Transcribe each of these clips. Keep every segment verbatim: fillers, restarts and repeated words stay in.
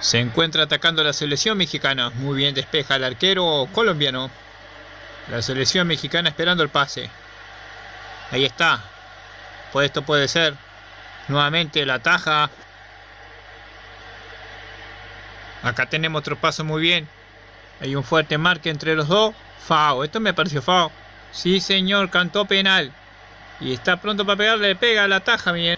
Se encuentra atacando la selección mexicana. Muy bien, despeja al arquero colombiano. La selección mexicana esperando el pase. Ahí está. Pues esto puede ser. Nuevamente la ataja. Acá tenemos otro paso muy bien. Hay un fuerte marque entre los dos. Fao. Esto me pareció fao. Sí, señor. Cantó penal. Y está pronto para pegarle. Pega a la taja. Bien.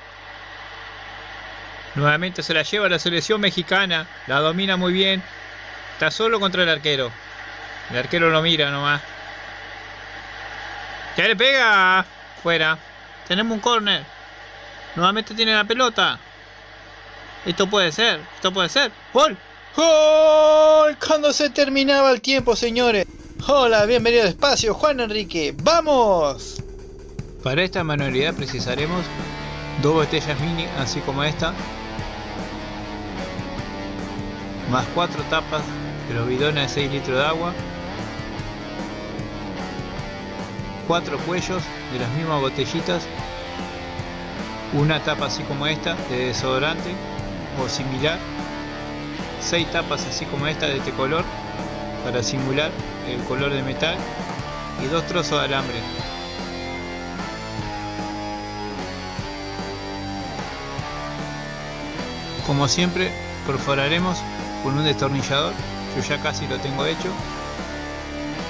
Nuevamente se la lleva la selección mexicana. La domina muy bien. Está solo contra el arquero. El arquero lo mira nomás. ¡Ya le pega! Fuera. Tenemos un córner. Nuevamente tiene la pelota. Esto puede ser. Esto puede ser. ¡Gol! ¡Gol! Cuando se terminaba el tiempo, señores. Hola, bienvenido al espacio, Juan Enrique. ¡Vamos! Para esta manualidad precisaremos dos botellas mini, así como esta, más cuatro tapas de los bidones de seis litros de agua, cuatro cuellos de las mismas botellitas, una tapa así como esta de desodorante o similar, seis tapas así como esta de este color para simular el color de metal y dos trozos de alambre. Como siempre, perforaremos con un destornillador, yo ya casi lo tengo hecho,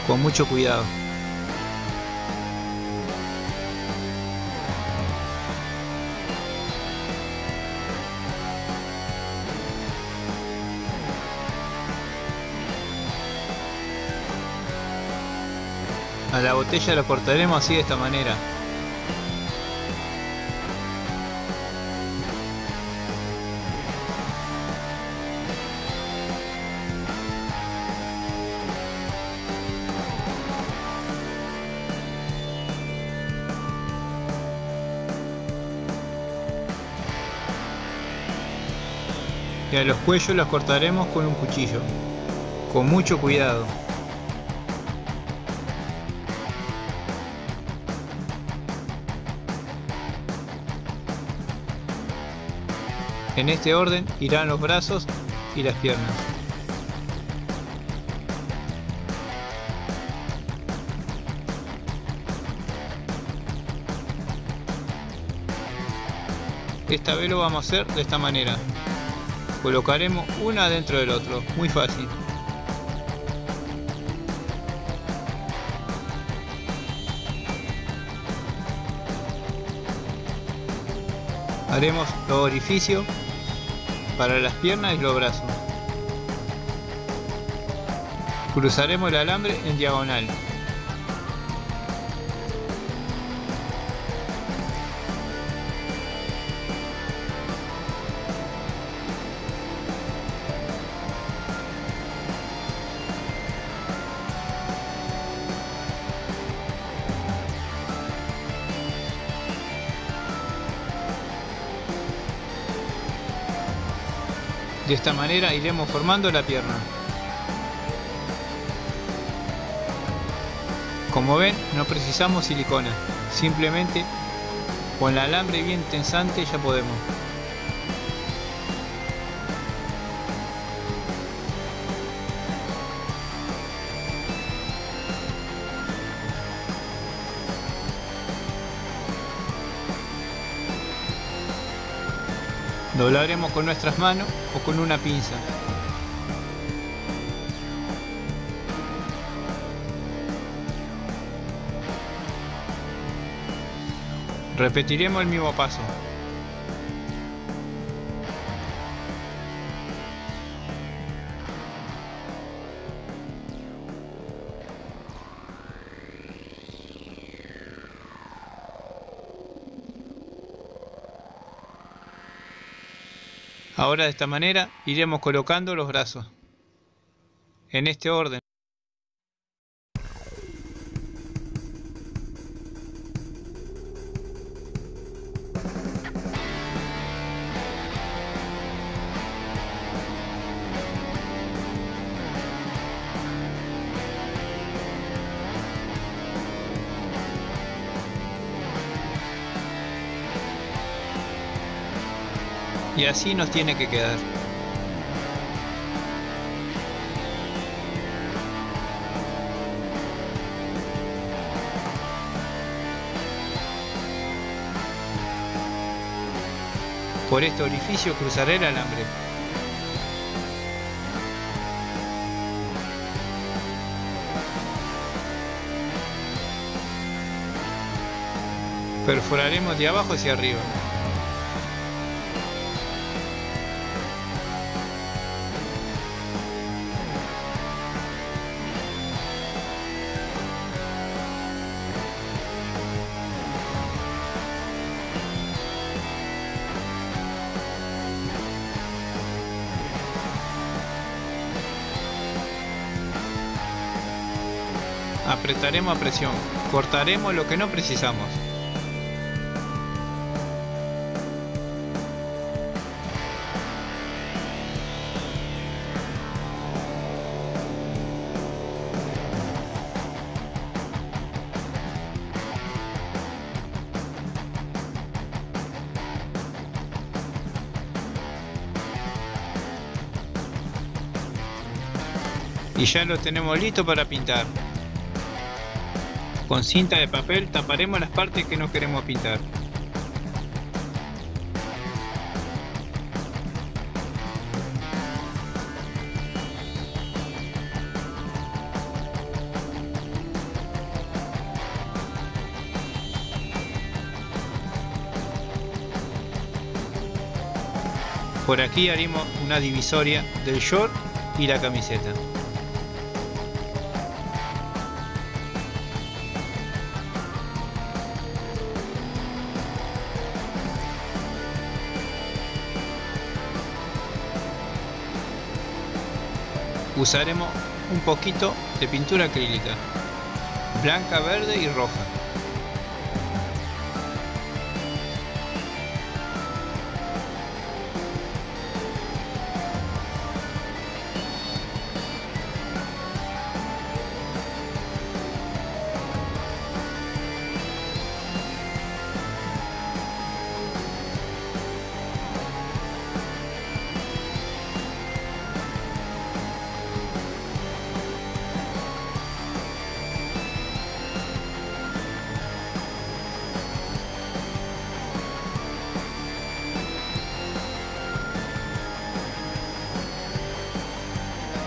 con mucho cuidado. A la botella la cortaremos así de esta manera. Y a los cuellos los cortaremos con un cuchillo, con mucho cuidado. En este orden irán los brazos y las piernas. Esta vez lo vamos a hacer de esta manera. Colocaremos una dentro del otro, muy fácil. Haremos los orificios para las piernas y los brazos. Cruzaremos el alambre en diagonal. De esta manera iremos formando la pierna. Como ven, no precisamos silicona, simplemente con el alambre bien tensante ya podemos. Doblaremos con nuestras manos o con una pinza. Repetiremos el mismo paso. Ahora de esta manera iremos colocando los brazos, en este orden. Y así nos tiene que quedar. Por este orificio cruzaré el alambre. Perforaremos de abajo hacia arriba. Apretaremos a presión, cortaremos lo que no precisamos. Y ya lo tenemos listo para pintar. Con cinta de papel taparemos las partes que no queremos pintar. Por aquí haremos una divisoria del short y la camiseta. Usaremos un poquito de pintura acrílica, blanca, verde y roja.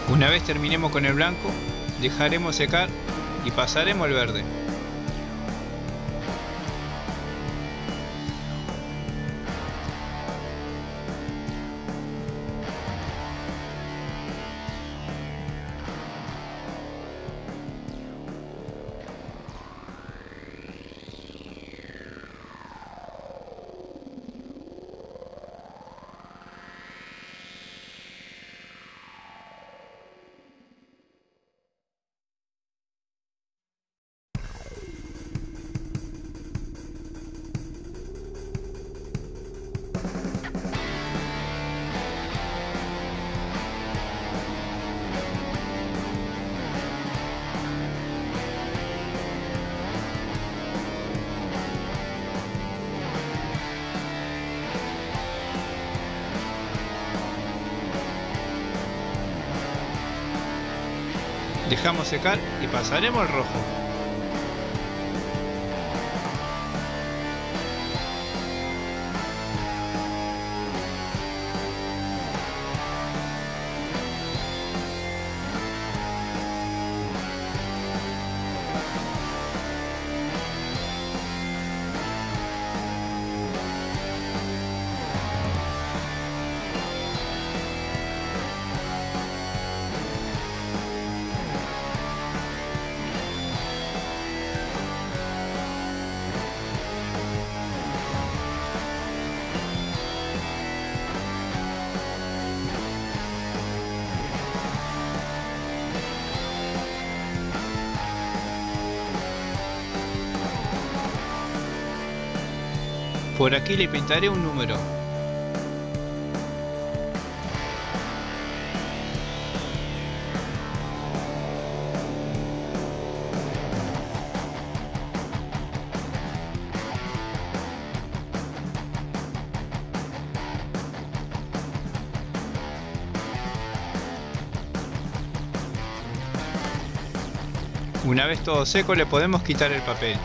Una vez terminemos con el blanco, dejaremos secar y pasaremos al verde. Dejamos secar y pasaremos al rojo. Por aquí le pintaré un número. Una vez todo seco le podemos quitar el papel.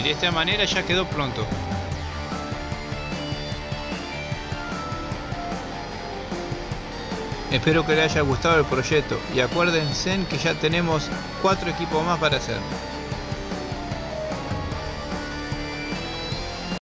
y de esta manera ya quedó pronto. Espero que les haya gustado el proyecto y acuérdense que ya tenemos cuatro equipos más para hacer.